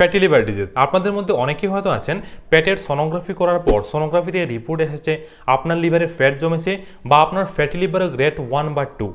Fatty liver disease. আপনাদের মধ্যে অনেকেই হয়তো আছেন পেটের সনোগ্রাফি করার পর সনোগ্রাফিতে রিপোর্ট এসেছে আপনার লিভারে ফ্যাট জমেছে বা আপনার ফ্যাটি লিভার গ্রেড 1 বা 2।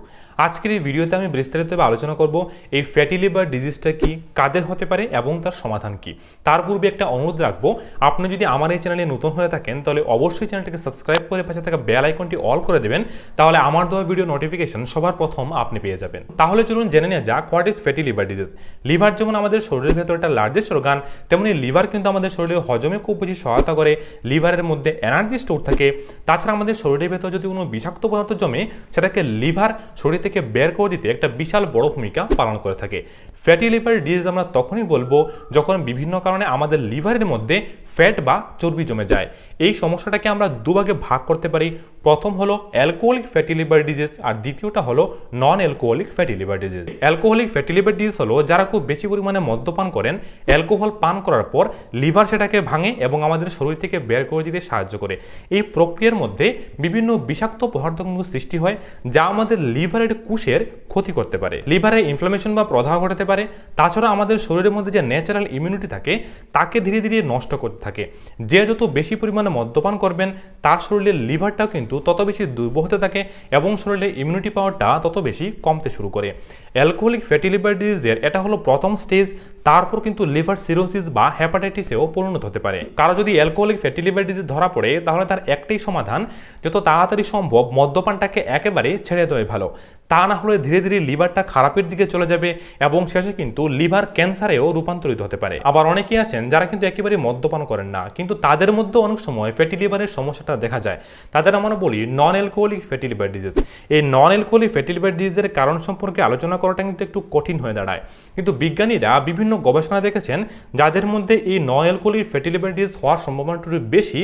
আজকের এই ভিডিওতে আমি বিস্তারিতভাবে আলোচনা করব এই ফ্যাটি লিভার ডিজিজটা কি, কাদের হতে পারে এবং তার সমাধান কি। তার পূর্বে একটা অনুরোধ রাখবো, আপনি যদি আমার এই চ্যানেলে নতুন হয়ে থাকেন তাহলে অবশ্যই চ্যানেলটিকে সাবস্ক্রাইব করে পাশে থাকা বেল আইকনটি অল করে দেবেন, তাহলে আমার দেওয়া ভিডিও নোটিফিকেশন সবার প্রথম আপনি পেয়ে যাবেন। তাহলে চলুন জেনে নেওয়া যাক what is fatty liver disease. Liver যেমন আমাদের শরীরের ভেতর একটা লার্জেস্ট অর্গান, তেমনি লিভার কিন্তু আমাদের শরীরে হজমে খুব বেশি সহায়তা করে, লিভারের মধ্যে এনার্জি স্টোর থাকে। তাছাড়া আমাদের শরীরের ভেতর যদি কোনো বিষাক্ত পদার্থ জমে সেটাকে লিভার শরীর থেকে বের করে দিতে একটা বিশাল বড় ভূমিকা পালন করে থাকে। ফ্যাটি লিভার ডিজিজ আমরা তখনই বলবো যখন বিভিন্ন কারণে আমাদের লিভারের মধ্যে ফ্যাট বা চর্বি জমে যায়। এই সমস্যাটাকে আমরা দুভাগে ভাগ করতে পারি, প্রথম হলো অ্যালকোহলিক ফ্যাটি লিভার ডিজিজ আর দ্বিতীয়টা হলো non alcoholic fatty liver disease. Alcoholic fatty liver disease হলো যারা খুব বেশি পরিমাণে মদ্যপান করেন, অ্যালকোহল পান করার পর লিভার সেটাকে ভাঙে এবং আমাদের শরীর থেকে বের করে দিতে সাহায্য করে। এই প্রক্রিয়ার মধ্যে বিভিন্ন বিষাক্ত পদার্থ সৃষ্টি হয় যা আমাদের লিভারের কোষের ক্ষতি করতে পারে, লিভারে ইনফ্লামেশন বা প্রদাহ ঘটাতে পারে। তাছাড়া আমাদের শরীরের মধ্যে যে ন্যাচারাল ইমিউনিটি থাকে তাকে ধীরে ধীরে নষ্ট করতে থাকে। যে যত বেশি পরিমাণে মদ্যপান করবেন তার শরীরের লিভারটাও কিন্তু তত বেশি দুর্বল হতে থাকে এবং শরীরের ইমিউনিটি পাওয়ারটা তত বেশি কমতে শুরু করে। অ্যালকোহলিক ফ্যাটি লিভার ডিজিজের এটা হলো প্রথম স্টেজ, তারপর কিন্তু লিভার সিরোসিস বা হেপাটাইটিসেও পরিণত হতে পারে। কারো যদি অ্যালকোহলিক ফ্যাটি লিভার ডিজিজ ধরা পড়ে তাহলে তার একটাই সমাধান, যত তাড়াতাড়ি সম্ভব মদ্যপানটাকে একেবারে ছেড়ে দেওয়াই ভালো। তা না হলে ধীরে ধীরে লিভারটা খারাপের দিকে চলে যাবে এবং শেষে কিন্তু লিভার ক্যান্সারেও রূপান্তরিত হতে পারে। আবার অনেকেই আছেন যারা কিন্তু একেবারে মদ্যপান করেন না, কিন্তু তাদের মধ্যে অনেক সময় ফ্যাটি লিভারের সমস্যাটা দেখা যায়, তাদের আমরা বলি non alcoholic fatty liver disease. এই নন অ্যালকোহলিক ফ্যাটি লিভার ডিজিজের কারণ সম্পর্কে আলোচনা করাটা কিন্তু একটু কঠিন হয়ে দাঁড়ায়, কিন্তু বিজ্ঞানীরা বিভিন্ন গবেষণা দেখেছেন যাদের মধ্যে এই non alcoholic fatty liver disease হওয়ার সম্ভাবনাটা একটু বেশি।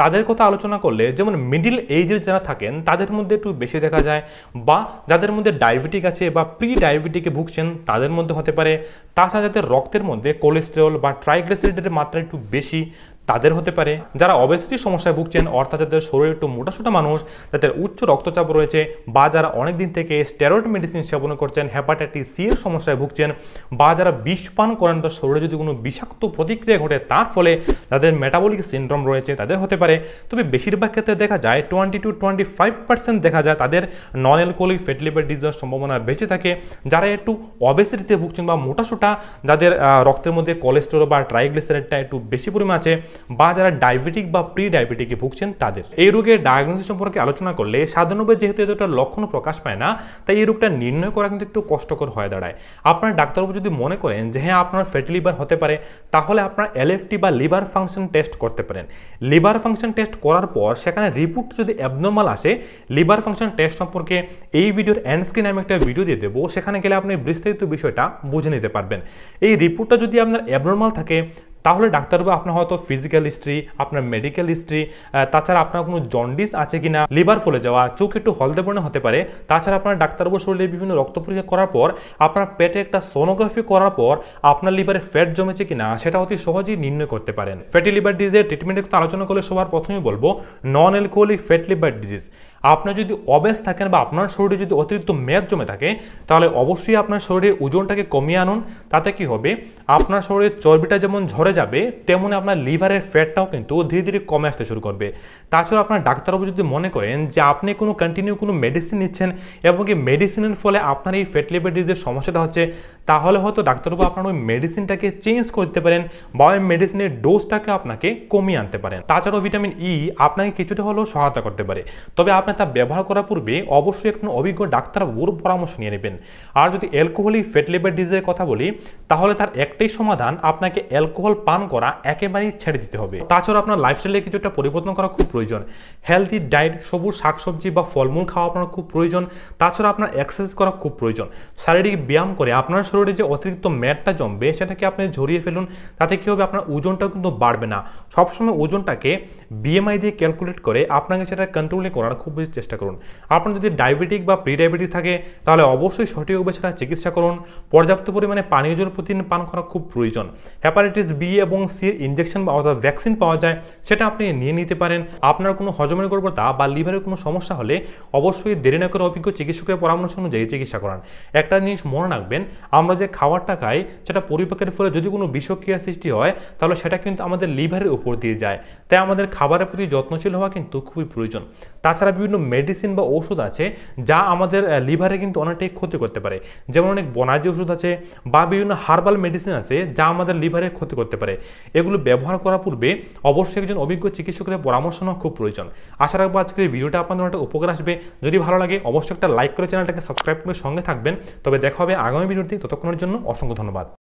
তাদের কথা আলোচনা করলে যেমন মিডিল এজের যারা থাকেন তাদের মধ্যে একটু বেশি দেখা যায়, বা যাদের মধ্যে ডায়াবেটিক আছে বা প্রি ডায়াবেটিকে ভুগছেন তাদের মধ্যে হতে পারে। তাছাড়া যাদের রক্তের মধ্যে কোলেস্টেরল বা ট্রাইগ্লিসারাইডের মাত্রা একটু বেশি তাদের হতে পারে। যারা অবেসিটি সমস্যায় ভুগছেন অর্থাৎ যাদের শরীরে একটু মোটাসোটা মানুষ, যাদের উচ্চ রক্তচাপ রয়েছে, বা যারা অনেকদিন থেকে স্টেরয়েড মেডিসিন সেবন করছেন, হেপাটাইটিস সি এর সমস্যায় ভুগছেন, বা যারা বিষপান করেন তার শরীরে যদি কোনো বিষাক্ত প্রতিক্রিয়া ঘটে তার ফলে যাদের মেটাবলিক সিনড্রোম রয়েছে তাদের হতে পারে। তবে বেশিরভাগ ক্ষেত্রে দেখা যায় 20 to 25% দেখা যায় তাদের নন অ্যালকোহলিক ফ্যাটি লিভার ডিজিজের সম্ভাবনা বেঁচে থাকে। যারা একটু অবেসিটিতে ভুগছেন বা মোটাসোটা, যাদের রক্তের মধ্যে কোলেস্টেরল বা ট্রাইগ্লিসারাইডটা একটু বেশি পরিমাণে আছে, বা যারা ডায়াবেটিক বা প্রি ডায়াবেটিকে ভুগছেন তাদের। এই রোগের ডায়াগনোসিস সম্পর্কে আলোচনা করলে সাধারণভাবে যেহেতু এতটা লক্ষণ প্রকাশ পায় না, তাই এই রোগটা নির্ণয় করা কিন্তু একটু কষ্টকর হয়ে দাঁড়ায়। আপনার ডাক্তারবাবু যদি মনে করেন যে হ্যাঁ আপনার ফ্যাটি লিভার হতে পারে, তাহলে আপনার এলএফটি বা লিভার ফাংশন টেস্ট করতে পারেন। লিভার ফাংশন টেস্ট করার পর সেখানে রিপোর্ট যদি অ্যাবনর্মাল আসে, লিভার ফাংশন টেস্ট সম্পর্কে এই ভিডিওর এন্ড স্ক্রিনে আমি একটা ভিডিও দিয়ে দেবো, সেখানে গেলে আপনি বিস্তারিত বিষয়টা বুঝে নিতে পারবেন। এই রিপোর্টটা যদি আপনার অ্যাবনর্মাল থাকে তাহলে ডাক্তারবাবু আপনার হয়তো ফিজিক্যাল হিস্ট্রি, আপনার মেডিকেল হিস্ট্রি, তাছাড়া আপনার কোনো জন্ডিস আছে কিনা, লিভার ফুলে যাওয়া, চোখ একটু হলদে বর্ণ হতে পারে। তাছাড়া আপনার ডাক্তারবাবু শরীরে বিভিন্ন রক্ত পরীক্ষা করার পর আপনার পেটে একটা সোনোগ্রাফি করার পর আপনার লিভারে ফ্যাট জমেছে কিনা সেটা অতি সহজেই নির্ণয় করতে পারেন। ফ্যাটি লিভার ডিজিজের ট্রিটমেন্টের কথা আলোচনা করলে সবার প্রথমেই বলবো non alcoholic fat liver disease. আপনার যদি অবেস থাকেন বা আপনার শরীরে যদি অতিরিক্ত মেদ জমে থাকে তাহলে অবশ্যই আপনার শরীরে ওজনটাকে কমিয়ে আনুন। তাতে কি হবে, আপনার শরীরের চর্বিটা যেমন ঝরে যাবে তেমনি আপনার লিভারের ফ্যাটটাও কিন্তু ধীরে ধীরে কমে আসতে শুরু করবে। তাছাড়া আপনার ডাক্তারবাবু যদি মনে করেন যে আপনি কোনো কন্টিনিউ কোনো মেডিসিন নিচ্ছেন এবং এই মেডিসিনের ফলে আপনার এই ফ্যাটি লিভার ডিজিজের সমস্যাটা হচ্ছে, তাহলে হয়তো ডাক্তারবাবু আপনার ওই মেডিসিনটাকে চেঞ্জ করতে পারেন বা ওই মেডিসিনের ডোজটাকে আপনাকে কমিয়ে আনতে পারেন। তাছাড়াও ভিটামিন ই আপনাকে কিছুটা হলেও সহায়তা করতে পারে, তবে আপনি তা ব্যবহার করার পূর্বে অবশ্যই একজন অভিজ্ঞ ডাক্তারবাবুর পরামর্শ নিয়ে নেবেন। আর যদি অ্যালকোহলিক ফ্যাটি লিভার ডিজিজের কথা বলি তাহলে তার একটাই সমাধান, আপনাকে অ্যালকোহল পান করা একেবারেই ছেড়ে দিতে হবে। তাছাড়া আপনার লাইফস্টাইলে কিছুটা পরিবর্তন করা খুব প্রয়োজন। হেলদি ডায়েট, সবুজ শাকসবজি বা ফলমূল খাওয়া আপনার খুব প্রয়োজন। তাছাড়া আপনার এক্সারসাইজ করা খুব প্রয়োজন। শারীরিক ব্যায়াম করে আপনার শরীরে যে অতিরিক্ত মেদটা জমবে সেটাকে আপনি ঝরিয়ে ফেলুন, তাতে কি হবে আপনার ওজনটাও কিন্তু বাড়বে না। সবসময় ওজনটাকে বিএমআই দিয়ে ক্যালকুলেট করে আপনাকে সেটা কন্ট্রোলে করার খুব বোঝার চেষ্টা করুন। আপনার যদি ডায়াবেটিক বা প্রি ডায়াবেটিক থাকে তাহলে অবশ্যই সঠিকভাবে সেটা চিকিৎসা করুন। পর্যাপ্ত পরিমাণে পানীয় জল প্রতিদিন পান করা খুব প্রয়োজন। হেপাটাইটিস বি এবং সির ইঞ্জেকশন বা অথবা ভ্যাকসিন পাওয়া যায়, সেটা আপনি নিয়ে নিতে পারেন। আপনার কোনো হজমের গড়বড়তা বা লিভারের কোনো সমস্যা হলে অবশ্যই দেরি না করে অভিজ্ঞ চিকিৎসকের পরামর্শ অনুযায়ী চিকিৎসা করান। একটা জিনিস মনে রাখবেন, আমরা যে খাবারটা খাই সেটা পরিপাকের ফলে যদি কোনো বিষক্রিয়া সৃষ্টি হয় তাহলে সেটা কিন্তু আমাদের লিভারের উপর দিয়ে যায়, তাই আমাদের খাবারের প্রতি যত্নশীল হওয়া কিন্তু খুবই প্রয়োজন। তাছাড়া বিভিন্ন মেডিসিন বা ওষুধ আছে যা আমাদের লিভারে কিন্তু অনেকটাই ক্ষতি করতে পারে, যেমন অনেক বনাজি ওষুধ আছে বা বিভিন্ন হার্বাল মেডিসিন আছে যা আমাদের লিভারে ক্ষতি করতে পারে। এগুলো ব্যবহার করার পূর্বে অবশ্যই একজন অভিজ্ঞ চিকিৎসকের পরামর্শ নেওয়া খুব প্রয়োজন। আশা রাখবো আজকের ভিডিওটা আপনাদের অনেকটা উপকার আসবে। যদি ভালো লাগে অবশ্যই একটা লাইক করে চ্যানেলটাকে সাবস্ক্রাইব করে সঙ্গে থাকবেন। তবে দেখা হবে আগামী ভিডিওটি, ততক্ষণের জন্য অসংখ্য ধন্যবাদ।